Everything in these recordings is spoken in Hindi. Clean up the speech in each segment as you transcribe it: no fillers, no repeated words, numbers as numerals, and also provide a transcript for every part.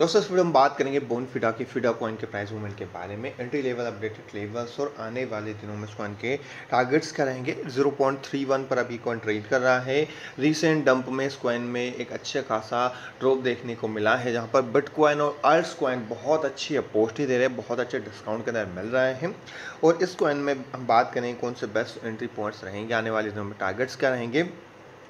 दोस्तों इस वीडियो में बात करेंगे बोनफिडा की फिडा कॉइन के प्राइस मूवमेंट के बारे में, एंट्री लेवल, अपडेटेड लेवल्स और आने वाले दिनों में इस कॉइन के टारगेट्स क्या रहेंगे। 0.31 पर अभी कॉइन ट्रेड कर रहा है। रिसेंट डंप में इस कॉइन में एक अच्छा खासा ड्रॉप देखने को मिला है, जहां पर बिटकॉइन और अल्ट्स कॉइन बहुत अच्छी अपोस्टी दे रहे हैं, बहुत अच्छे डिस्काउंट के अंदर मिल रहे हैं। और इस कॉइन में हम बात करें कौन से बेस्ट एंट्री पॉइंट्स रहेंगे, आने वाले दिनों में टारगेट्स क्या रहेंगे।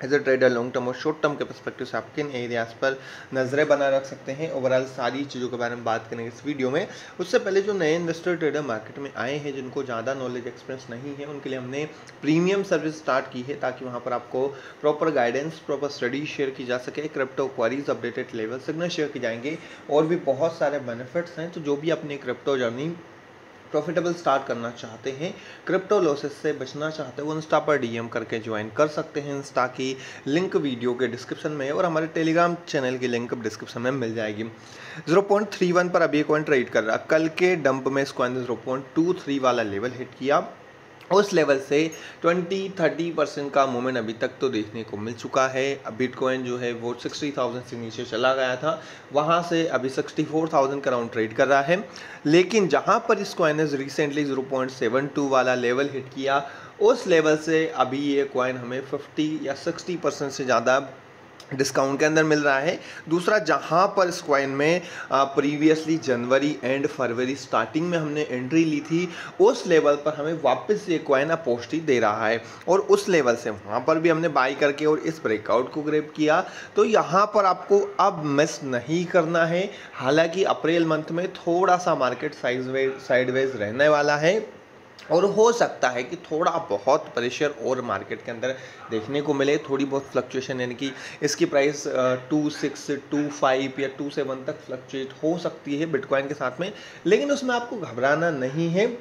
As a trader long term और शॉर्ट टर्म के पर्सपेक्टिव से आप किन एरियाज़ पर नज़रें बना रख सकते हैं, ओवरऑल सारी चीज़ों के बारे में बात करेंगे इस वीडियो में। उससे पहले जो नए इन्वेस्टर ट्रेडर मार्केट में आए हैं, जिनको ज़्यादा नॉलेज एक्सपीरियंस नहीं है, उनके लिए हमने प्रीमियम सर्विस स्टार्ट की है, ताकि वहाँ पर आपको proper guidance, proper study share की जा सके। Crypto queries, updated level, signal share की जाएंगे और भी बहुत सारे बेनिफिट्स हैं। तो जो भी अपनी क्रिप्टो जर्नी प्रॉफिटेबल स्टार्ट करना चाहते हैं, क्रिप्टो लॉसेस से बचना चाहते हैं, वो इंस्टा पर डीएम करके ज्वाइन कर सकते हैं। इंस्टा की लिंक वीडियो के डिस्क्रिप्शन में है और हमारे टेलीग्राम चैनल की लिंक डिस्क्रिप्शन में मिल जाएगी। 0.31 पर अभी कॉइन ट्रेड कर रहा। कल के डंप में इस कॉइन ने 0.23 वाला लेवल हिट किया। उस लेवल से 20-30% का मूवमेंट अभी तक तो देखने को मिल चुका है। बिटकॉइन जो है वो 60,000 से नीचे चला गया था, वहाँ से अभी 64,000 का राउंड ट्रेड कर रहा है। लेकिन जहाँ पर इस कॉइन ने रिसेंटली 0.72 वाला लेवल हिट किया, उस लेवल से अभी ये कॉइन हमें 50 या 60% से ज़्यादा डिस्काउंट के अंदर मिल रहा है। दूसरा, जहां पर इस कॉइन में प्रीवियसली जनवरी एंड फरवरी स्टार्टिंग में हमने एंट्री ली थी, उस लेवल पर हमें वापस ये कॉइन अपोस्टी दे रहा है और उस लेवल से वहां पर भी हमने बाई करके और इस ब्रेकआउट को ग्रैब किया। तो यहां पर आपको अब मिस नहीं करना है। हालांकि अप्रैल मंथ में थोड़ा सा मार्केट साइडवेज रहने वाला है और हो सकता है कि थोड़ा बहुत प्रेशर और मार्केट के अंदर देखने को मिले, थोड़ी बहुत फ्लक्चुएशन, यानी कि इसकी प्राइस 26, 25 या 27 तक फ्लक्चुएट हो सकती है बिटकॉइन के साथ में। लेकिन उसमें आपको घबराना नहीं है।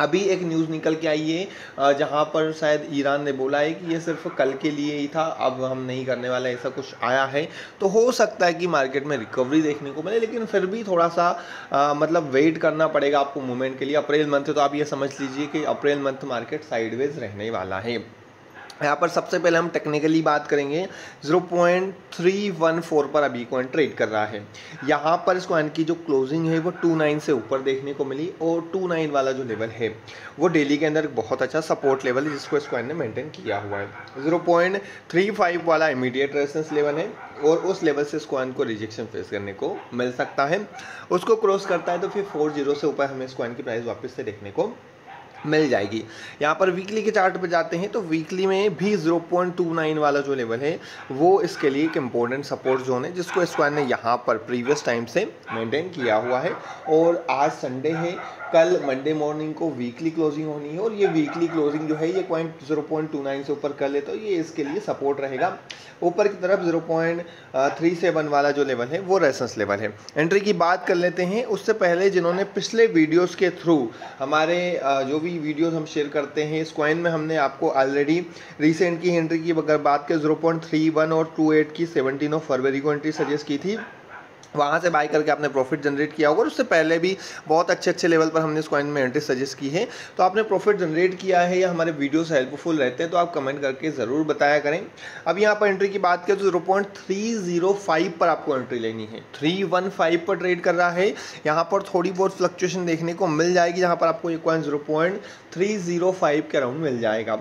अभी एक न्यूज़ निकल के आई है, जहाँ पर शायद ईरान ने बोला है कि ये सिर्फ कल के लिए ही था, अब हम नहीं करने वाला, ऐसा कुछ आया है। तो हो सकता है कि मार्केट में रिकवरी देखने को मिले, लेकिन फिर भी थोड़ा सा मतलब वेट करना पड़ेगा आपको मूवमेंट के लिए। अप्रैल मंथ है, तो आप ये समझ लीजिए कि अप्रैल मंथ मार्केट साइडवेज रहने वाला है। यहाँ पर सबसे पहले हम टेक्निकली बात करेंगे। 0.314 पर अभी कॉइन ट्रेड कर रहा है। यहाँ पर इस कॉइन की जो क्लोजिंग है वो 29 से ऊपर देखने को मिली और 29 वाला जो लेवल है वो डेली के अंदर बहुत अच्छा सपोर्ट लेवल है, जिसको इस कॉइन ने मेंटेन किया हुआ है। 0.35 वाला इमीडिएट रेजिस्टेंस लेवल है और उस लेवल से इस कॉइन को रिजेक्शन फेस करने को मिल सकता है। उसको क्रॉस करता है तो फिर 40 से ऊपर हमें इस कॉइन की प्राइस वापस से देखने को मिल जाएगी। यहाँ पर वीकली के चार्ट पे जाते हैं तो वीकली में भी 0.29 वाला जो लेवल है वो इसके लिए एक इम्पोर्टेंट सपोर्ट जोन है, जिसको इस कॉइन ने यहाँ पर प्रीवियस टाइम से मेंटेन किया हुआ है। और आज संडे है, कल मंडे मॉर्निंग को वीकली क्लोजिंग होनी है और ये वीकली क्लोजिंग जो है ये कॉइन 0.29 से ऊपर कर ले तो ये इसके लिए सपोर्ट रहेगा। ऊपर की तरफ 0.37 वाला जो लेवल है वो रेजिस्टेंस लेवल है। एंट्री की बात कर लेते हैं। उससे पहले जिन्होंने पिछले वीडियोस के थ्रू हमारे जो भी वीडियोस हम शेयर करते हैं इस कॉइन में, हमने आपको ऑलरेडी रिसेंट की एंट्री की अगर बात करें 0.31 और 28 की 17 ऑफ फरवरी को एंट्री सजेस्ट की थी, वहाँ से बाई करके आपने प्रॉफिट जनरेट किया होगा। और उससे पहले भी बहुत अच्छे अच्छे लेवल पर हमने इस कॉइन में एंट्री सजेस्ट की है, तो आपने प्रॉफिट जनरेट किया है या हमारे वीडियोस हेल्पफुल रहते हैं तो आप कमेंट करके ज़रूर बताया करें। अब यहाँ पर एंट्री की बात करें तो 0.305 पर आपको एंट्री लेनी है। 315 पर ट्रेड कर रहा है। यहाँ पर थोड़ी बहुत फ्लक्चुएशन देखने को मिल जाएगी, जहाँ पर आपको ये कॉइन 0.305 के अराउंड मिल जाएगा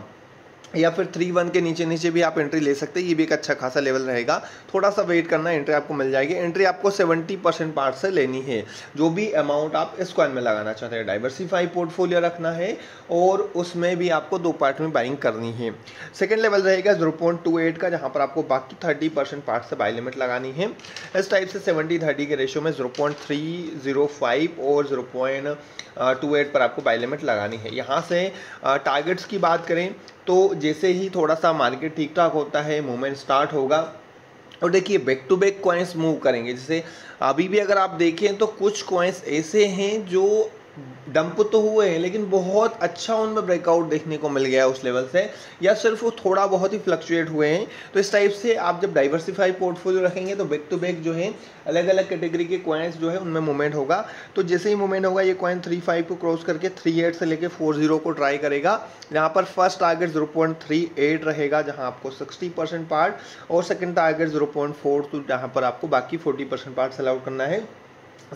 या फिर 31 के नीचे भी आप एंट्री ले सकते हैं। ये भी एक अच्छा खासा लेवल रहेगा, थोड़ा सा वेट करना, एंट्री आपको मिल जाएगी। एंट्री आपको 70% पार्ट से लेनी है। जो भी अमाउंट आप इस कॉइन में लगाना चाहते हैं, डाइवर्सिफाई पोर्टफोलियो रखना है और उसमें भी आपको दो पार्ट में बाइंग करनी है। सेकेंड लेवल रहेगा 0.28 का, जहाँ पर आपको बाकी 30% पार्ट से बाई लिमिट लगानी है। इस टाइप से 70-30 के रेशियो में 0.305 और 0.28 पर आपको बाई लिमिट लगानी है। यहाँ से टारगेट्स की बात करें तो जैसे ही थोड़ा सा मार्केट ठीक ठाक होता है, मूवमेंट स्टार्ट होगा और देखिए back to back coins move करेंगे। जैसे अभी भी अगर आप देखें तो कुछ कॉइन्स ऐसे हैं जो डंप तो हुए हैं लेकिन बहुत अच्छा उनमें ब्रेकआउट देखने को मिल गया उस लेवल से, या सिर्फ वो थोड़ा बहुत ही फ्लक्चुएट हुए हैं। तो इस टाइप से आप जब डाइवर्सिफाइड पोर्टफोलियो रखेंगे तो बैक टू बैक जो है अलग अलग कैटेगरी के कॉइन्स जो है उनमें मूवमेंट होगा। तो जैसे ही मूवमेंट होगा ये कॉइन 3.5 को क्रॉस करके 3.8 से लेकर 4.0 को ट्राई करेगा। यहाँ पर फर्स्ट टारगेट 0.38 रहेगा जहाँ आपको 60% पार्ट और सेकेंड टारगेट 0.4 तो जहाँ पर आपको बाकी 40% पार्ट सेल आउट करना है।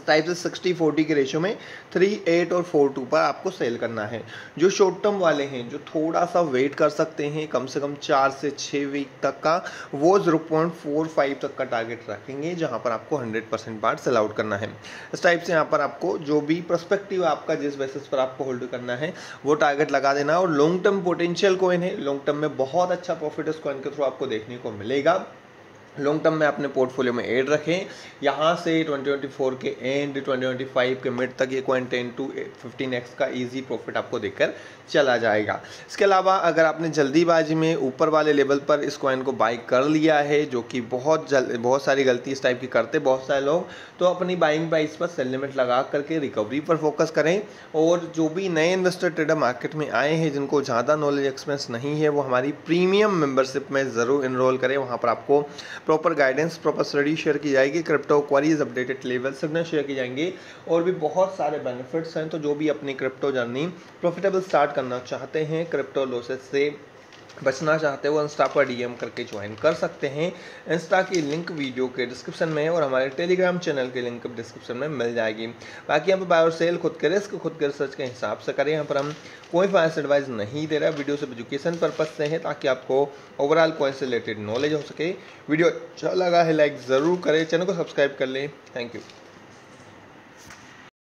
टाइप से 60-40 के रेशियो में 3.8 और 4.2 पर आपको सेल करना है। जो शॉर्ट टर्म वाले हैं जो थोड़ा सा वेट कर सकते हैं कम से कम 4 से 6 वीक तक का, वो 0.45 तक का टारगेट रखेंगे जहां पर आपको 100% पार्ट सेल आउट करना है। इस टाइप से यहां पर आपको जो भी पर्सपेक्टिव आपका जिस बेसिस पर आपको होल्ड करना है वो टारगेट लगा देना है। और लॉन्ग टर्म पोटेंशियल कॉइन है, लॉन्ग टर्म में बहुत अच्छा प्रॉफिट इस कॉइन के थ्रू आपको देखने को मिलेगा। लॉन्ग टर्म में अपने पोर्टफोलियो में ऐड रखें। यहाँ से 2024 के एंड 2025 के मिड तक ये कॉइन 10 to 15x का इजी प्रॉफिट आपको देखकर चला जाएगा। इसके अलावा अगर आपने जल्दीबाजी में ऊपर वाले लेवल पर इस कॉइन को बाई कर लिया है, जो कि बहुत सारी गलती इस टाइप की करते बहुत सारे लोग, तो अपनी बाइंग प्राइस पर सेल लिमिट लगा करके रिकवरी पर फोकस करें। और जो भी नए इन्वेस्टर ट्रेडर मार्केट में आए हैं जिनको ज़्यादा नॉलेज एक्सपीरियंस नहीं है, वो हमारी प्रीमियम मेम्बरशिप में ज़रूर इनरोल करें। वहाँ पर आपको proper guidance, proper study share की जाएगी, क्रिप्टो क्वारीज अपडेटेड लेवल सबने शेयर की जाएंगी और भी बहुत सारे बेनिफिट्स हैं। तो जो भी अपनी क्रिप्टो जर्नी प्रॉफिटेबल स्टार्ट करना चाहते हैं, क्रिप्टो लॉसेस से बचना चाहते हो, इंस्टा पर डीएम करके ज्वाइन कर सकते हैं। इंस्टा की लिंक वीडियो के डिस्क्रिप्शन में है और हमारे टेलीग्राम चैनल की लिंक डिस्क्रिप्शन में मिल जाएगी। बाकी यहाँ पर बाय और सेल खुद के रिस्क, खुद के रिसर्च के हिसाब से करें। यहाँ पर हम कोई फाइनेंस एडवाइस नहीं दे रहा, वीडियो सिर्फ एजुकेशन पर्पज से है ताकि आपको ओवरऑल कॉइन से रिलेटेड नॉलेज हो सके। वीडियो अच्छा लगा है लाइक ज़रूर करें, चैनल को सब्सक्राइब कर लें। Thank you.